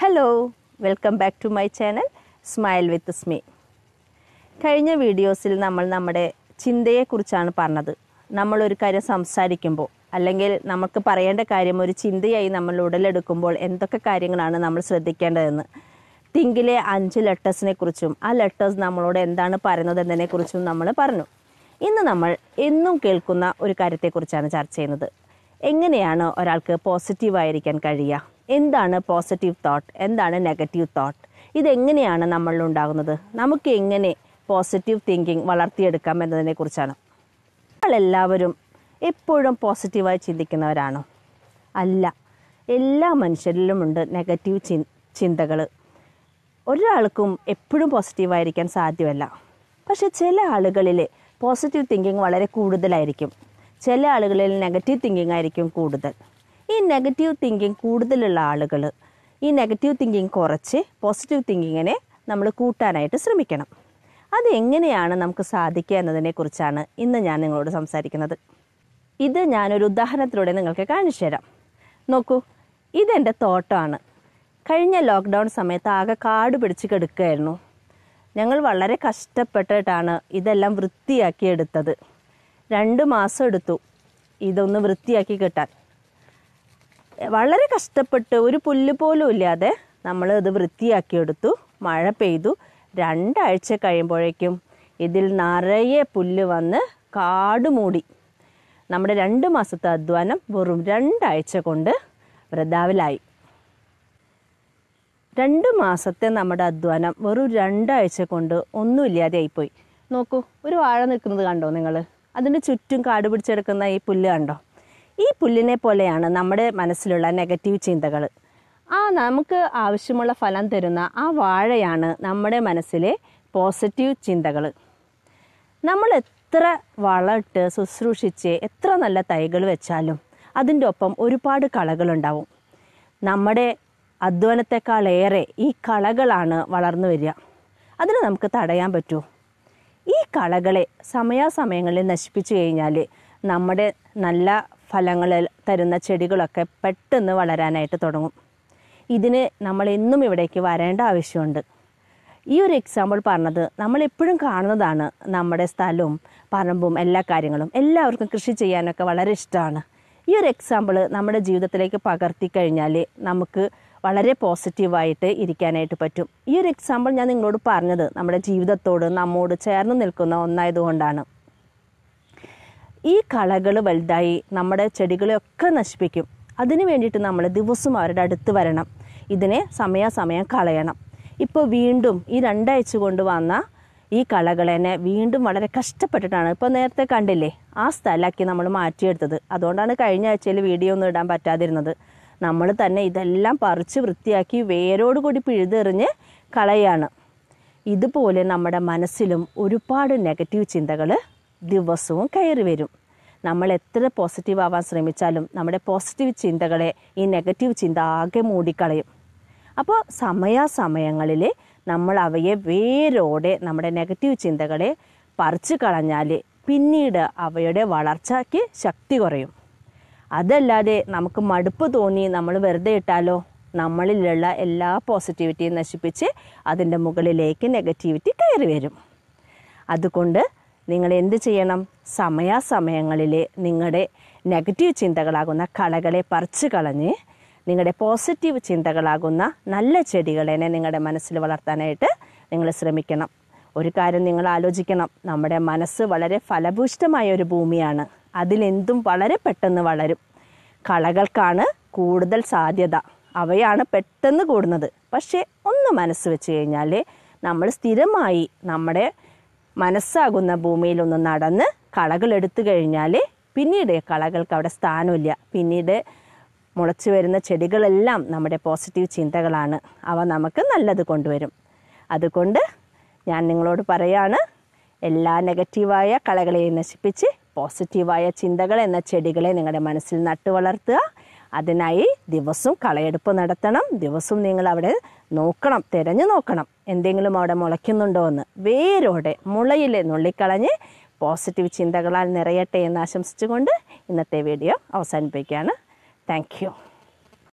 Hello, welcome back to my channel Smile with Smee. കഴിഞ്ഞ വീഡിയോസിൽ നമ്മൾ നമ്മുടെ ചിന്തയെ കുറിച്ചാണ് പറഞ്ഞത്. നമ്മൾ ഒരു കാര്യം സംസാരിക്കുമ്പോൾ അല്ലെങ്കിൽ നമുക്ക് പറയേണ്ട കാര്യം ഒരു ചിന്തയായി നമ്മൾ ഉടലെടുക്കുമ്പോൾ എന്തൊക്കെ കാര്യങ്ങളാണ് നമ്മൾ ശ്രദ്ധിക്കേണ്ടതെന്ന്. തിങ്കിലെ 5 ലെറ്റേഴ്സിനെ കുറിച്ചും ആ ലെറ്റേഴ്സ് നമ്മളോട് എന്താണ് പറയുന്നത് എന്നതിനെക്കുറിച്ചും നമ്മൾ പറഞ്ഞു. ഇന്ന് നമ്മൾ എന്നും കേൾക്കുന്ന ഒരു കാര്യത്തെക്കുറിച്ചാണ് ചർച്ച ചെയ്യുന്നത്. എങ്ങനെയാണ് ഒരാൾക്ക് പോസിറ്റീവ് ആയിരിക്കാൻ കഴിയുക? എന്താണ് പോസിറ്റീവ് തോട്ട്? എന്താണ് നെഗറ്റീവ് തോട്ട്? ഇതെങ്ങനെയാണ് നമ്മളിൽ ഉണ്ടാകുന്നത്? നമുക്ക് എങ്ങനെ പോസിറ്റീവ് തിങ്കിങ് വളർത്തിയെടുക്കാം എന്നതിനെക്കുറിച്ചാണ്. നമ്മളെല്ലാവരും എപ്പോഴും പോസിറ്റീവായി ചിന്തിക്കുന്നവരാണോ? അല്ല, എല്ലാ മനുഷ്യരിലുമുണ്ട് നെഗറ്റീവ് ചിന്തകൾ. ഒരാൾക്കും എപ്പോഴും പോസിറ്റീവായിരിക്കാൻ സാധ്യമല്ല. പക്ഷെ ചില ആളുകളിൽ പോസിറ്റീവ് തിങ്കിങ് വളരെ കൂടുതലായിരിക്കും, ചില ആളുകളിൽ നെഗറ്റീവ് തിങ്കിങ് ആയിരിക്കും കൂടുതൽ. ഈ നെഗറ്റീവ് തിങ്കിങ് കൂടുതലുള്ള ആളുകൾ ഈ നെഗറ്റീവ് തിങ്കിങ് കുറച്ച് പോസിറ്റീവ് തിങ്കിങ്ങിനെ നമ്മൾ കൂട്ടാനായിട്ട് ശ്രമിക്കണം. അതെങ്ങനെയാണ് നമുക്ക് സാധിക്കുക എന്നതിനെക്കുറിച്ചാണ് ഇന്ന് ഞാൻ നിങ്ങളോട് സംസാരിക്കുന്നത്. ഇത് ഞാനൊരു ഉദാഹരണത്തിലൂടെ നിങ്ങൾക്ക് കാണിച്ചു തരാം. നോക്കൂ, ഇതെൻ്റെ തോട്ടാണ്. കഴിഞ്ഞ ലോക്ക്ഡൗൺ സമയത്ത് ആകെ കാട് പിടിച്ച് കിടക്കുകയായിരുന്നു. ഞങ്ങൾ വളരെ കഷ്ടപ്പെട്ടിട്ടാണ് ഇതെല്ലാം വൃത്തിയാക്കി എടുത്തത്. 2 മാസം എടുത്തു ഇതൊന്ന് വൃത്തിയാക്കി കിട്ടാൻ. വളരെ കഷ്ടപ്പെട്ട് ഒരു പുല്ല് പോലും ഇല്ലാതെ നമ്മൾ ഇത് വൃത്തിയാക്കിയെടുത്തു. മഴ പെയ്തു. 2 ആഴ്ച കഴിയുമ്പോഴേക്കും ഇതിൽ നിറയെ പുല്ല് വന്ന് കാട് മൂടി. നമ്മുടെ 2 മാസത്തെ അധ്വാനം വെറും 2 ആഴ്ച കൊണ്ട് വൃഥാവിലായി. 2 മാസത്തെ നമ്മുടെ അധ്വാനം വെറും 2 ആഴ്ച കൊണ്ട് ഒന്നുമില്ലാതെ ആയിപ്പോയി. നോക്കൂ, ഒരു വാഴ നിൽക്കുന്നത് കണ്ടോ നിങ്ങൾ? അതിന് ചുറ്റും കാട് പിടിച്ചെടുക്കുന്ന ഈ പുല്ല് കണ്ടോ? ഈ പുല്ലിനെ പോലെയാണ് നമ്മുടെ മനസ്സിലുള്ള നെഗറ്റീവ് ചിന്തകൾ. ആ നമുക്ക് ആവശ്യമുള്ള ഫലം തരുന്ന ആ വാഴയാണ് നമ്മുടെ മനസ്സിലെ പോസിറ്റീവ് ചിന്തകൾ. നമ്മൾ എത്ര വളമിട്ട് ശുശ്രൂഷിച്ച് എത്ര നല്ല തൈകൾ വെച്ചാലും അതിൻ്റെ ഒപ്പം ഒരുപാട് കളകളുണ്ടാവും. നമ്മുടെ അധ്വാനത്തെക്കാളേറെ ഈ കളകളാണ് വളർന്നു വരിക. അതിന് നമുക്ക് തടയാൻ പറ്റുമോ? ഈ കളകളെ സമയാസമയങ്ങളിൽ നശിപ്പിച്ചു കഴിഞ്ഞാൽ നമ്മുടെ നല്ല ഫലങ്ങൾ തരുന്ന ചെടികളൊക്കെ പെട്ടെന്ന് വളരാനായിട്ട് തുടങ്ങും. ഇതിന് നമ്മളെന്നും ഇവിടേക്ക് വരേണ്ട ആവശ്യമുണ്ട്. ഈ ഒരു എക്സാമ്പിൾ പറഞ്ഞത് നമ്മളെപ്പോഴും കാണുന്നതാണ്. നമ്മുടെ സ്ഥലവും പറമ്പും എല്ലാ കാര്യങ്ങളും എല്ലാവർക്കും കൃഷി ചെയ്യാനൊക്കെ വളരെ ഇഷ്ടമാണ്. ഈ ഒരു എക്സാമ്പിൾ നമ്മുടെ ജീവിതത്തിലേക്ക് പകർത്തി കഴിഞ്ഞാൽ നമുക്ക് വളരെ പോസിറ്റീവായിട്ട് ഇരിക്കാനായിട്ട് പറ്റും. ഈ ഒരു എക്സാമ്പിൾ ഞാൻ നിങ്ങളോട് പറഞ്ഞത് നമ്മുടെ ജീവിതത്തോട് നമ്മോട് ചേർന്ന് നിൽക്കുന്ന ഒന്നായതുകൊണ്ടാണ്. ഈ കളകൾ വലുതായി നമ്മുടെ ചെടികളെയൊക്കെ നശിപ്പിക്കും. അതിന് വേണ്ടിയിട്ട് നമ്മൾ ദിവസവും അവരുടെ അടുത്ത് വരണം. ഇതിനെ സമയാസമയം കളയണം. ഇപ്പോൾ വീണ്ടും ഈ 2 ആഴ്ച കൊണ്ട് വന്ന ഈ കളകളെന്നെ വീണ്ടും വളരെ കഷ്ടപ്പെട്ടിട്ടാണ് ഇപ്പോൾ നേരത്തെ കണ്ടില്ലേ ആ സ്ഥലമാക്കി നമ്മൾ മാറ്റിയെടുത്തത്. അതുകൊണ്ടാണ് കഴിഞ്ഞ ആഴ്ചയിൽ വീഡിയോ ഒന്നും ഇടാൻ പറ്റാതിരുന്നത്. നമ്മൾ തന്നെ ഇതെല്ലാം പറിച്ച് വൃത്തിയാക്കി വേരോടുകൂടി പിഴുതെറിഞ്ഞ് കളയാണ്. ഇതുപോലെ നമ്മുടെ മനസ്സിലും ഒരുപാട് നെഗറ്റീവ് ചിന്തകൾ ദിവസവും കയറി വരും. നമ്മൾ എത്ര പോസിറ്റീവ് ആവാൻ ശ്രമിച്ചാലും നമ്മുടെ പോസിറ്റീവ് ചിന്തകളെ ഈ നെഗറ്റീവ് ചിന്ത ആകെ മൂടിക്കളയും. അപ്പോൾ സമയാസമയങ്ങളിൽ നമ്മൾ അവയെ വേരോടെ നമ്മുടെ നെഗറ്റീവ് ചിന്തകളെ പറിച്ചു കളഞ്ഞാൽ പിന്നീട് അവയുടെ വളർച്ചയ്ക്ക് ശക്തി കുറയും. അതല്ലാതെ നമുക്ക് മടുപ്പ് തോന്നി നമ്മൾ വെറുതെ ഇട്ടാലോ നമ്മളിലുള്ള എല്ലാ പോസിറ്റിവിറ്റിയും നശിപ്പിച്ച് അതിൻ്റെ മുകളിലേക്ക് നെഗറ്റിവിറ്റി കയറി വരും. അതുകൊണ്ട് നിങ്ങൾ എന്ത് ചെയ്യണം? സമയാസമയങ്ങളിൽ നിങ്ങളുടെ നെഗറ്റീവ് ചിന്തകളാകുന്ന കളകളെ പറിച്ചു കളഞ്ഞ് നിങ്ങളുടെ പോസിറ്റീവ് ചിന്തകളാകുന്ന നല്ല ചെടികളെ നിങ്ങളുടെ മനസ്സിൽ വളർത്താനായിട്ട് നിങ്ങൾ ശ്രമിക്കണം. ഒരു കാര്യം നിങ്ങൾ ആലോചിക്കണം, നമ്മുടെ മനസ്സ് വളരെ ഫലഭൂയിഷ്ടമായ ഒരു ഭൂമിയാണ്. അതിലെന്തും വളരെ പെട്ടെന്ന് വളരും. കളകൾക്കാണ് കൂടുതൽ സാധ്യത, അവയാണ് പെട്ടെന്ന് കൂടുന്നത്. പക്ഷേ ഒന്ന് മനസ്സ് വെച്ച് കഴിഞ്ഞാൽ നമ്മൾ സ്ഥിരമായി നമ്മുടെ മനസ്സാകുന്ന ഭൂമിയിലൊന്ന് നടന്ന് കളകളെടുത്തു കഴിഞ്ഞാൽ പിന്നീട് കളകൾക്ക് അവിടെ സ്ഥാനമില്ല. പിന്നീട് മുളച്ചു വരുന്ന ചെടികളെല്ലാം നമ്മുടെ പോസിറ്റീവ് ചിന്തകളാണ്. അവ നമുക്ക് നല്ലത് കൊണ്ടുവരും. അതുകൊണ്ട് ഞാൻ നിങ്ങളോട് പറയാണ്, എല്ലാ നെഗറ്റീവായ കളകളെയും നശിപ്പിച്ച് പോസിറ്റീവായ ചിന്തകൾ എന്ന ചെടികളെ നിങ്ങളുടെ മനസ്സിൽ നട്ടു വളർത്തുക. അതിനായി ദിവസവും കളയെടുപ്പ് നടത്തണം. ദിവസവും നിങ്ങൾ അവിടെ നോക്കണം, തിരഞ്ഞു നോക്കണം, എന്തെങ്കിലും അവിടെ മുളയ്ക്കുന്നുണ്ടോ എന്ന്. വേരോടെ മുളയിലെ നുള്ളിക്കളഞ്ഞ് പോസിറ്റീവ് ചിന്തകളാൽ നിറയട്ടെ എന്ന് ആശംസിച്ചുകൊണ്ട് ഇന്നത്തെ വീഡിയോ അവസാനിപ്പിക്കുകയാണ്. Thank U.